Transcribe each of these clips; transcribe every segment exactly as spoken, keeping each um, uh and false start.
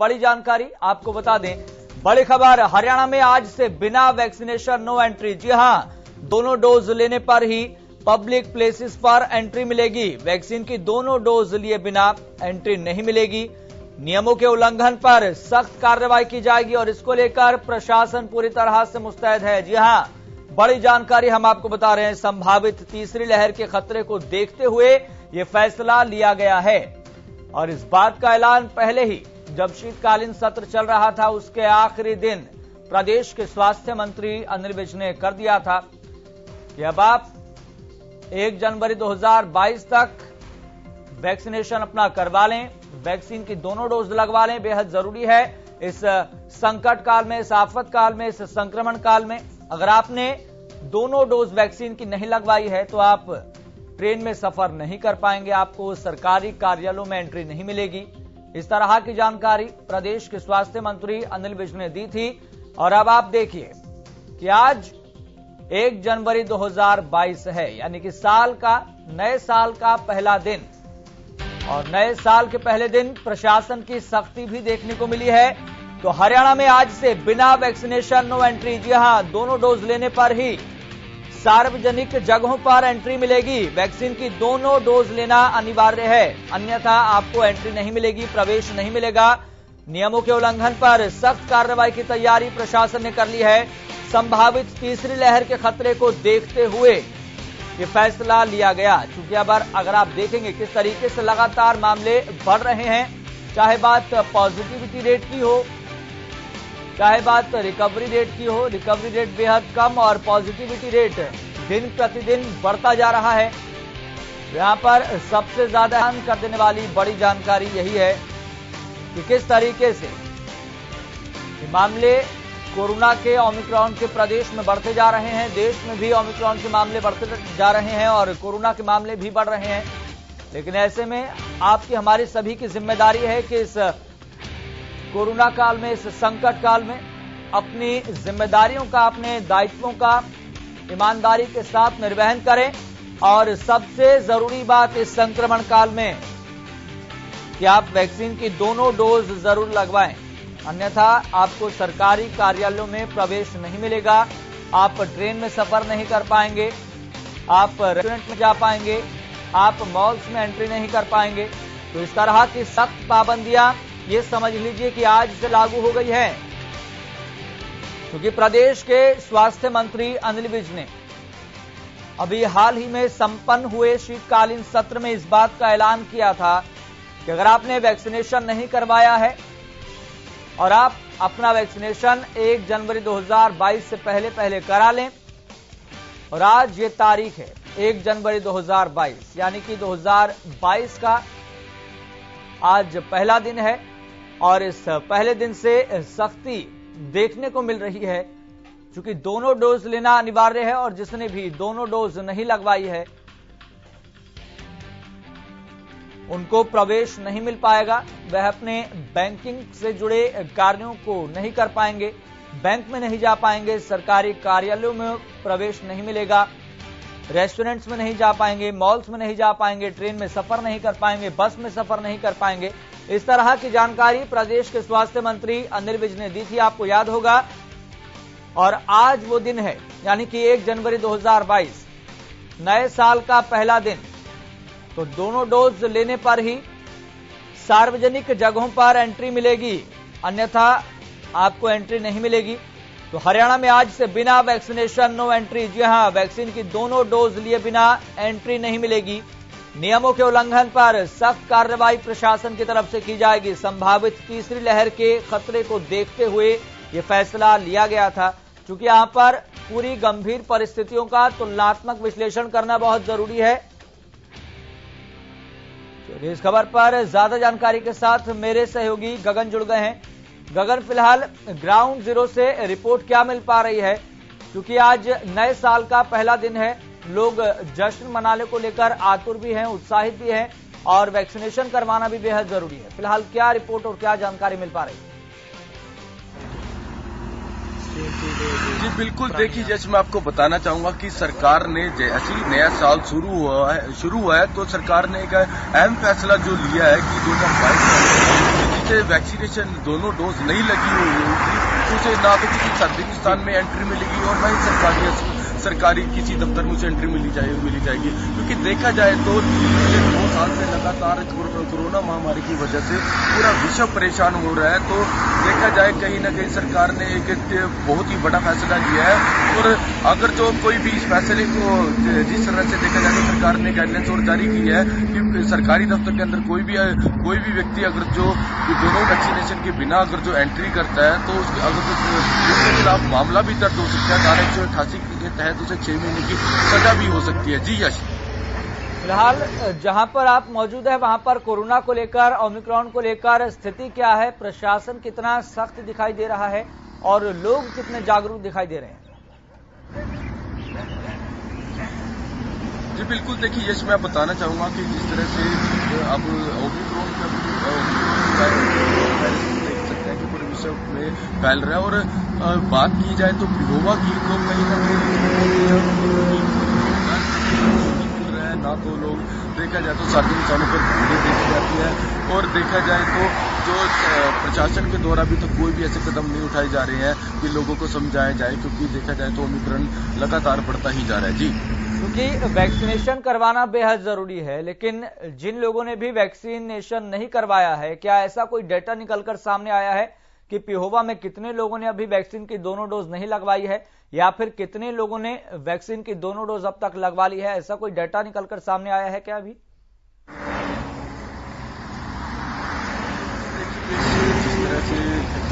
बड़ी जानकारी आपको बता दें, बड़ी खबर हरियाणा में आज से बिना वैक्सीनेशन नो एंट्री। जी हां, दोनों डोज लेने पर ही पब्लिक प्लेसेस पर एंट्री मिलेगी। वैक्सीन की दोनों डोज लिए बिना एंट्री नहीं मिलेगी। नियमों के उल्लंघन पर सख्त कार्रवाई की जाएगी और इसको लेकर प्रशासन पूरी तरह से मुस्तैद है। जी हां, बड़ी जानकारी हम आपको बता रहे हैं। संभावित तीसरी लहर के खतरे को देखते हुए ये फैसला लिया गया है और इस बात का ऐलान पहले ही जब शीतकालीन सत्र चल रहा था उसके आखिरी दिन प्रदेश के स्वास्थ्य मंत्री अनिल विज ने कर दिया था कि अब आप एक जनवरी दो हजार बाईस तक वैक्सीनेशन अपना करवा लें, वैक्सीन की दोनों डोज लगवा लें। बेहद जरूरी है इस संकट काल में, इस आफत काल में, इस संक्रमण काल में। अगर आपने दोनों डोज वैक्सीन की नहीं लगवाई है तो आप ट्रेन में सफर नहीं कर पाएंगे, आपको सरकारी कार्यालयों में एंट्री नहीं मिलेगी। इस तरह की जानकारी प्रदेश के स्वास्थ्य मंत्री अनिल विज ने दी थी और अब आप देखिए कि आज एक जनवरी दो हजार बाईस है, यानी कि साल का, नए साल का पहला दिन। और नए साल के पहले दिन प्रशासन की सख्ती भी देखने को मिली है। तो हरियाणा में आज से बिना वैक्सीनेशन नो एंट्री। जी हां, दोनों डोज लेने पर ही सार्वजनिक जगहों पर एंट्री मिलेगी। वैक्सीन की दोनों डोज लेना अनिवार्य है, अन्यथा आपको एंट्री नहीं मिलेगी, प्रवेश नहीं मिलेगा। नियमों के उल्लंघन पर सख्त कार्रवाई की तैयारी प्रशासन ने कर ली है। संभावित तीसरी लहर के खतरे को देखते हुए ये फैसला लिया गया। चूंकि अब अगर आप देखेंगे किस तरीके से लगातार मामले बढ़ रहे हैं, चाहे बात पॉजिटिविटी रेट की हो, चाहे बात रिकवरी रेट की हो, रिकवरी रेट बेहद कम और पॉजिटिविटी रेट दिन प्रतिदिन बढ़ता जा रहा है। यहां पर सबसे ज्यादा हैरान कर देने वाली बड़ी जानकारी यही है कि किस तरीके से मामले कोरोना के ओमिक्रॉन के प्रदेश में बढ़ते जा रहे हैं। देश में भी ओमिक्रॉन के मामले बढ़ते जा रहे हैं और कोरोना के मामले भी बढ़ रहे हैं। लेकिन ऐसे में आपकी, हमारी सभी की जिम्मेदारी है कि इस कोरोना काल में, इस संकट काल में अपनी जिम्मेदारियों का, अपने दायित्वों का ईमानदारी के साथ निर्वहन करें। और सबसे जरूरी बात इस संक्रमण काल में कि आप वैक्सीन की दोनों डोज जरूर लगवाएं, अन्यथा आपको सरकारी कार्यालयों में प्रवेश नहीं मिलेगा, आप ट्रेन में सफर नहीं कर पाएंगे, आप रेस्टोरेंट में जा पाएंगे, आप मॉल्स में एंट्री नहीं कर पाएंगे। तो इस तरह की सख्त पाबंदियां ये समझ लीजिए कि आज से लागू हो गई है। क्योंकि प्रदेश के स्वास्थ्य मंत्री अनिल विज ने अभी हाल ही में संपन्न हुए शीतकालीन सत्र में इस बात का ऐलान किया था कि अगर आपने वैक्सीनेशन नहीं करवाया है और आप अपना वैक्सीनेशन एक जनवरी दो हजार बाईस से पहले पहले करा लें। और आज ये तारीख है एक जनवरी दो हजार बाईस, यानी कि दो हजार बाईस का आज पहला दिन है और इस पहले दिन से सख्ती देखने को मिल रही है। चूंकि दोनों डोज लेना अनिवार्य है और जिसने भी दोनों डोज नहीं लगवाई है उनको प्रवेश नहीं मिल पाएगा, वह अपने बैंकिंग से जुड़े कार्यों को नहीं कर पाएंगे, बैंक में नहीं जा पाएंगे, सरकारी कार्यालयों में प्रवेश नहीं मिलेगा, रेस्टोरेंट्स में नहीं जा पाएंगे, मॉल्स में नहीं जा पाएंगे, ट्रेन में सफर नहीं कर पाएंगे, बस में सफर नहीं कर पाएंगे। इस तरह की जानकारी प्रदेश के स्वास्थ्य मंत्री अनिल विज ने दी थी, आपको याद होगा। और आज वो दिन है, यानी कि एक जनवरी दो हजार बाईस, नए साल का पहला दिन। तो दोनों डोज लेने पर ही सार्वजनिक जगहों पर एंट्री मिलेगी, अन्यथा आपको एंट्री नहीं मिलेगी। तो हरियाणा में आज से बिना वैक्सीनेशन नो एंट्री। जी हां, वैक्सीन की दोनों डोज लिए बिना एंट्री नहीं मिलेगी। नियमों के उल्लंघन पर सख्त कार्रवाई प्रशासन की तरफ से की जाएगी। संभावित तीसरी लहर के खतरे को देखते हुए ये फैसला लिया गया था। चूंकि यहां पर पूरी गंभीर परिस्थितियों का तुलनात्मक विश्लेषण करना बहुत जरूरी है। चलिए, इस खबर पर ज्यादा जानकारी के साथ मेरे सहयोगी गगन जुड़ गए हैं। गगन, फिलहाल ग्राउंड जीरो से रिपोर्ट क्या मिल पा रही है? क्योंकि आज नए साल का पहला दिन है, लोग जश्न मनाने को लेकर आतुर भी हैं, उत्साहित भी हैं और वैक्सीनेशन करवाना भी बेहद जरूरी है। फिलहाल क्या रिपोर्ट और क्या जानकारी मिल पा रही है? जी बिल्कुल, देखिए जैसे मैं आपको बताना चाहूंगा कि सरकार ने जैसे ही नया साल शुरू हुआ है शुरू हुआ है तो सरकार ने एक अहम फैसला जो लिया है कि दो हजार बाईस जिसे वैक्सीनेशन दोनों डोज नहीं लगी हुई होगी उसे ना तो किसी सर्दिकिस्तान में एंट्री मिलेगी और ना ही सरकारी सरकारी किसी दफ्तर में उसे एंट्री मिली जाए मिली जाएगी क्योंकि देखा जाए तो पिछले दो साल से लगातार कोरोना महामारी की वजह से पूरा विश्व परेशान हो रहा है। तो देखा जाए कहीं ना कहीं सरकार ने एक बहुत ही बड़ा फैसला लिया है और अगर जो कोई भी इस फैसले को जिस तरह से देखा जाए तो सरकार ने गाइडलाइंस और जारी की है कि सरकारी दफ्तर के अंदर कोई भी कोई भी व्यक्ति अगर जो दोनों वैक्सीनेशन के बिना अगर जो एंट्री करता है तो उसके अगर उसके खिलाफ मामला भी दर्ज हो सकता है। धारा एक सौ अट्ठासी के तहत उसे छह महीने की सजा भी हो सकती है। जी यश, फिलहाल जहां पर आप मौजूद हैं वहां पर कोरोना को लेकर, ओमिक्रॉन को लेकर स्थिति क्या है, प्रशासन कितना सख्त दिखाई दे रहा है और लोग कितने जागरूक दिखाई दे रहे हैं? जी बिल्कुल, देखिए यश, मैं बताना चाहूंगा कि जिस तरह से अब ओमिक्रॉन देख सकते हैं कि पूरे विश्व में फैल रहा है। और बात की जाए तो पिहोवा की तो कहीं ना कहीं ना तो लोग देखा जाए तो सार्वजनिक स्थानों पर भीड़ देखी जाती है और देखा जाए तो जो प्रशासन के द्वारा भी तो कोई भी ऐसे कदम नहीं उठाए जा रहे हैं कि लोगों को समझाया जाए, क्योंकि देखा जाए तो ओमिक्रॉन लगातार बढ़ता ही जा रहा है। जी, क्योंकि वैक्सीनेशन करवाना बेहद जरूरी है, लेकिन जिन लोगों ने भी वैक्सीनेशन नहीं करवाया है, क्या ऐसा कोई डेटा निकलकर सामने आया है कि पिहोवा में कितने लोगों ने अभी वैक्सीन की दोनों डोज नहीं लगवाई है या फिर कितने लोगों ने वैक्सीन की दोनों डोज अब तक लगवा ली है? ऐसा कोई डाटा निकलकर सामने आया है क्या अभी?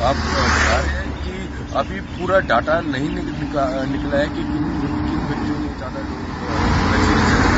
आप बता रहे हैं कि अभी पूरा डाटा नहीं निकला है कि किन किन बच्चों ने ज्यादा वैक्सीनेशन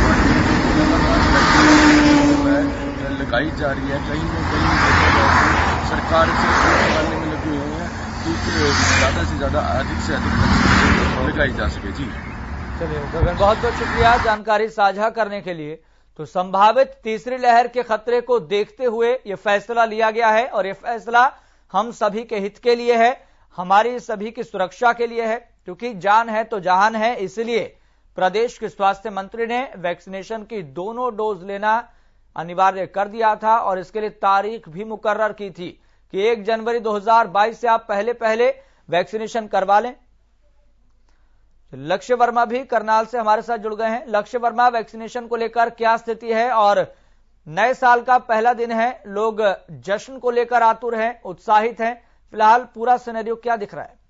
लगाई जा रही है। कहीं ना कहीं सरकार से निकालने में लगे हुए हैं कि ज्यादा से ज्यादा अधिक से अधिक लगाई जा सके। जी चलिए गगन, बहुत बहुत शुक्रिया जानकारी साझा करने के लिए। तो संभावित तीसरी लहर के खतरे को देखते हुए ये फैसला लिया गया है और ये फैसला हम सभी के हित के लिए है, हमारी सभी की सुरक्षा के लिए है, क्योंकि जान है तो जहान है। इसलिए प्रदेश के स्वास्थ्य मंत्री ने वैक्सीनेशन की दोनों डोज लेना अनिवार्य कर दिया था और इसके लिए तारीख भी मुकर्रर की थी कि एक जनवरी दो हज़ार बाईस से आप पहले पहले वैक्सीनेशन करवा लें। लक्ष्य वर्मा भी करनाल से हमारे साथ जुड़ गए हैं। लक्ष्य वर्मा, वैक्सीनेशन को लेकर क्या स्थिति है और नए साल का पहला दिन है, लोग जश्न को लेकर आतुर हैं, उत्साहित हैं, फिलहाल पूरा सिनेरियो क्या दिख रहा है?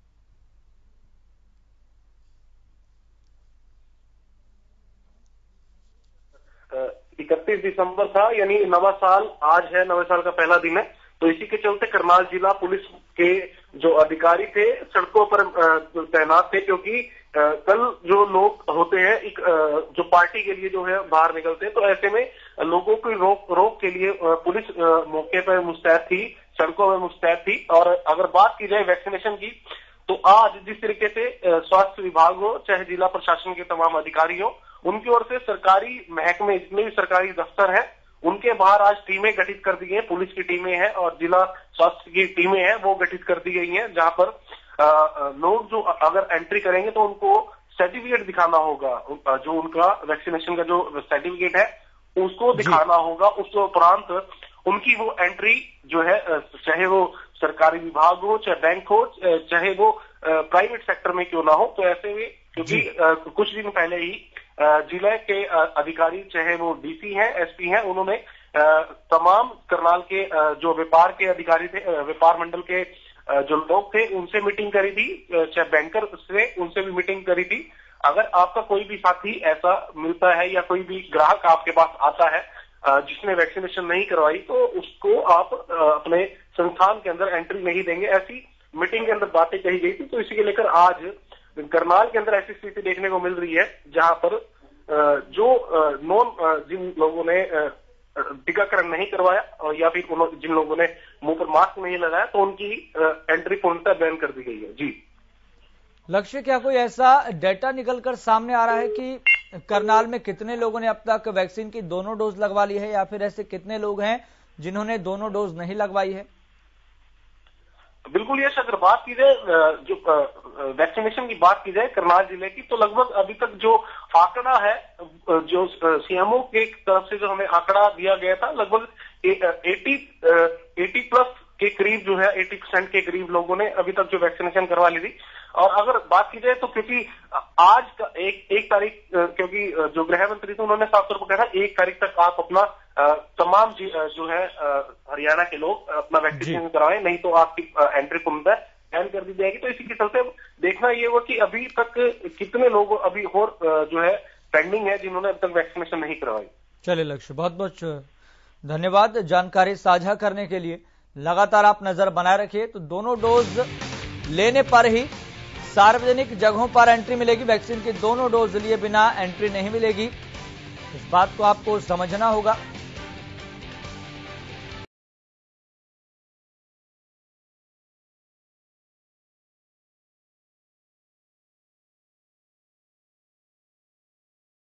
इकतीस दिसंबर था, यानी नवा साल आज है, नवे साल का पहला दिन है। तो इसी के चलते करनाल जिला पुलिस के जो अधिकारी थे सड़कों पर तैनात थे, क्योंकि कल जो लोग होते हैं एक जो पार्टी के लिए जो है बाहर निकलते हैं, तो ऐसे में लोगों की रोक रोक के लिए पुलिस मौके पर मुस्तैद थी, सड़कों पर मुस्तैद थी। और अगर बात की जाए वैक्सीनेशन की, तो आज जिस तरीके से स्वास्थ्य विभाग हो चाहे जिला प्रशासन के तमाम अधिकारी हो, उनकी ओर से सरकारी महकमे जितने भी सरकारी दफ्तर हैं उनके बाहर आज टीमें गठित कर दी गई हैं। पुलिस की टीमें हैं और जिला स्वास्थ्य की टीमें हैं, वो गठित कर दी गई हैं, जहां पर आ, लोग जो अगर एंट्री करेंगे तो उनको सर्टिफिकेट दिखाना होगा, जो उनका वैक्सीनेशन का जो सर्टिफिकेट है उसको दिखाना होगा। उसके उपरांत उनकी वो एंट्री जो है, चाहे वो सरकारी विभाग हो चाहे बैंक हो चाहे वो प्राइवेट सेक्टर में क्यों ना हो। तो ऐसे में क्योंकि कुछ दिन पहले ही जिले के अधिकारी चाहे वो डीसी हैं एसपी हैं, उन्होंने तमाम करनाल के जो व्यापार के अधिकारी थे, व्यापार मंडल के जो लोग थे उनसे मीटिंग करी थी, चाहे बैंकर से उनसे भी मीटिंग करी थी। अगर आपका कोई भी साथी ऐसा मिलता है या कोई भी ग्राहक आपके पास आता है जिसने वैक्सीनेशन नहीं करवाई, तो उसको आप अपने संस्थान के अंदर एंट्री नहीं देंगे, ऐसी मीटिंग के अंदर बातें कही गई थी। तो इसी को लेकर आज करनाल के अंदर ऐसी स्थिति देखने को मिल रही है, जहां पर जो नॉन जिन लोगों ने टीकाकरण नहीं करवाया और या फिर उन्होंने जिन लोगों ने मुंह पर मास्क नहीं लगाया, तो उनकी एंट्री पूर्णतः बैन कर दी गई है। जी लक्ष्य, क्या कोई ऐसा डेटा निकलकर सामने आ रहा है कि करनाल में कितने लोगों ने अब तक वैक्सीन की दोनों डोज लगवा ली है या फिर ऐसे कितने लोग हैं जिन्होंने दोनों डोज नहीं लगवाई है? बिल्कुल यश, अगर बात की जाए जो वैक्सीनेशन की बात की जाए करनाल जिले की, तो लगभग अभी तक जो आंकड़ा है जो सीएमओ के तरफ से जो हमें आंकड़ा दिया गया था, लगभग एटी प्लस के करीब जो है अस्सी परसेंट के करीब लोगों ने अभी तक जो वैक्सीनेशन करवा ली थी। और अगर बात की जाए तो क्योंकि आज एक एक तारीख, क्योंकि जो गृह मंत्री थे उन्होंने साफ तौर पर कहा था एक तारीख तक आप अपना तमाम जो है हरियाणा के लोग अपना वैक्सीनेशन करवाएं, नहीं तो आपकी एंट्री पूर्णतः बैन कर दी जाएगी। तो इसी के चलते देखना ये हुआ कि अभी तक कितने लोग अभी और जो है पेंडिंग है जिन्होंने अब तक वैक्सीनेशन नहीं करवाई। चलिए लक्ष्य, बहुत बहुत धन्यवाद जानकारी साझा करने के लिए। लगातार आप नजर बनाए रखिए, तो दोनों डोज लेने पर ही सार्वजनिक जगहों पर एंट्री मिलेगी, वैक्सीन के दोनों डोज लिए बिना एंट्री नहीं मिलेगी। इस बात को आपको समझना होगा।